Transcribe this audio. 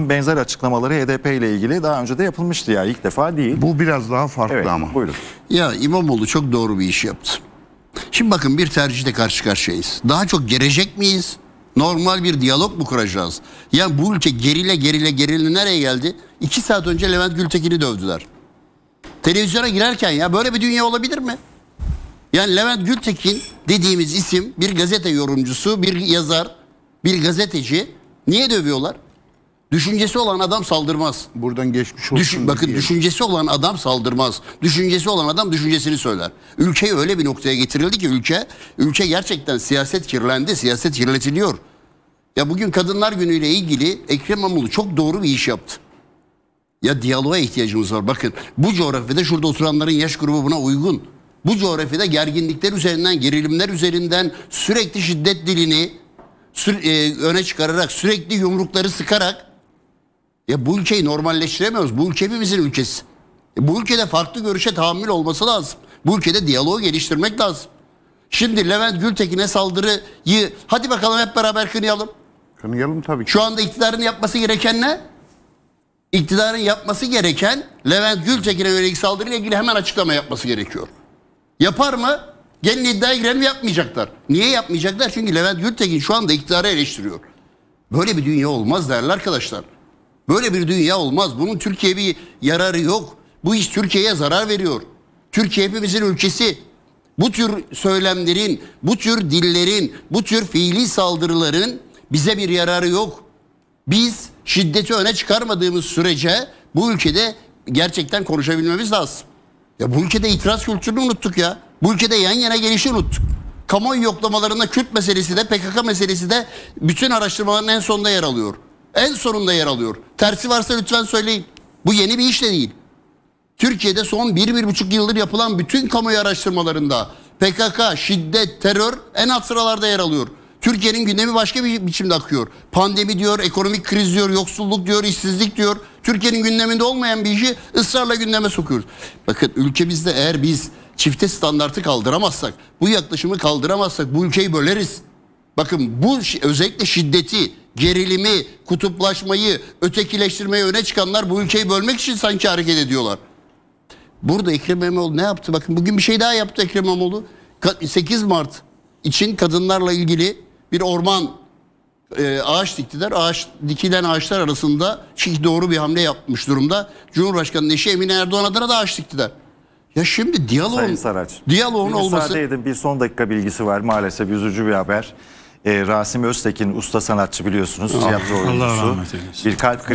Benzer açıklamaları HDP ile ilgili daha önce de yapılmıştı, ya ilk defa değil. Bu biraz daha farklı, evet, ama. Buyurun. Ya İmamoğlu çok doğru bir iş yaptı. Şimdi bakın, bir tercihle karşı karşıyayız. Daha çok gerecek miyiz? Normal bir diyalog mu kuracağız? Yani bu ülke gerile nereye geldi? 2 saat önce Levent Gültekin'i dövdüler. Televizyona girerken, ya böyle bir dünya olabilir mi? Yani Levent Gültekin dediğimiz isim bir gazete yorumcusu, bir yazar, bir gazeteci. Niye dövüyorlar? Düşüncesi olan adam saldırmaz. Buradan geçmiş olsun. Bakın diye. Düşüncesi olan adam saldırmaz. Düşüncesi olan adam düşüncesini söyler. Ülkeyi öyle bir noktaya getirildi ki ülke gerçekten siyaset kirlendi, siyaset kirletiliyor. Ya bugün Kadınlar Günü ile ilgili Ekrem İmamoğlu çok doğru bir iş yaptı. Ya diyaloğa ihtiyacımız var. Bakın, bu coğrafyada şurada oturanların yaş grubu buna uygun. Bu coğrafyada gerginlikler üzerinden, gerilimler üzerinden sürekli şiddet dilini öne çıkararak, sürekli yumrukları sıkarak ya bu ülkeyi normalleştiremiyoruz. Bu ülke hepimizin ülkesi. Bu ülkede farklı görüşe tahammül olması lazım. Bu ülkede diyaloğu geliştirmek lazım. Şimdi Levent Gültekin'e saldırıyı hadi bakalım hep beraber kınayalım. Kınayalım tabii ki. Şu anda iktidarın yapması gereken ne? İktidarın yapması gereken Levent Gültekin'e yönelik saldırıyla ilgili hemen açıklama yapması gerekiyor. Yapar mı? Gelin iddiaya girelim, yapmayacaklar. Niye yapmayacaklar? Çünkü Levent Gültekin şu anda iktidarı eleştiriyor. Böyle bir dünya olmaz değerli arkadaşlar. Böyle bir dünya olmaz. Bunun Türkiye'ye bir yararı yok. Bu iş Türkiye'ye zarar veriyor. Türkiye hepimizin ülkesi. Bu tür söylemlerin, bu tür dillerin, bu tür fiili saldırıların bize bir yararı yok. Biz şiddeti öne çıkarmadığımız sürece bu ülkede gerçekten konuşabilmemiz lazım. Ya bu ülkede itiraz kültürünü unuttuk ya. Bu ülkede yan yana gelişi unuttuk. Kamuoyu yoklamalarında Kürt meselesi de PKK meselesi de bütün araştırmaların en sonunda yer alıyor. En sonunda yer alıyor. Tersi varsa lütfen söyleyin. Bu yeni bir iş de değil. Türkiye'de son 1-1,5 yıldır yapılan bütün kamuoyu araştırmalarında PKK, şiddet, terör en alt sıralarda yer alıyor. Türkiye'nin gündemi başka bir biçimde akıyor. Pandemi diyor, ekonomik kriz diyor, yoksulluk diyor, işsizlik diyor. Türkiye'nin gündeminde olmayan bir işi ısrarla gündeme sokuyoruz. Bakın, ülkemizde eğer biz çifte standartı kaldıramazsak, bu yaklaşımı kaldıramazsak bu ülkeyi böleriz. Bakın, bu özellikle şiddeti, gerilimi, kutuplaşmayı, ötekileştirmeyi öne çıkanlar bu ülkeyi bölmek için sanki hareket ediyorlar. Burada Ekrem İmamoğlu ne yaptı? Bakın, bugün bir şey daha yaptı Ekrem İmamoğlu. 8 Mart için kadınlarla ilgili bir orman ağaç diktiler. Dikilen ağaçlar arasında doğru bir hamle yapmış durumda. Cumhurbaşkanı Neşe Emine Erdoğan adına da ağaç diktiler. Ya şimdi diyaloğun olması... Müsaade edin, bir son dakika bilgisi var, maalesef üzücü bir haber. Rasim Öztekin, usta sanatçı biliyorsunuz, tiyatro oyuncusu. Bir kalp krizi.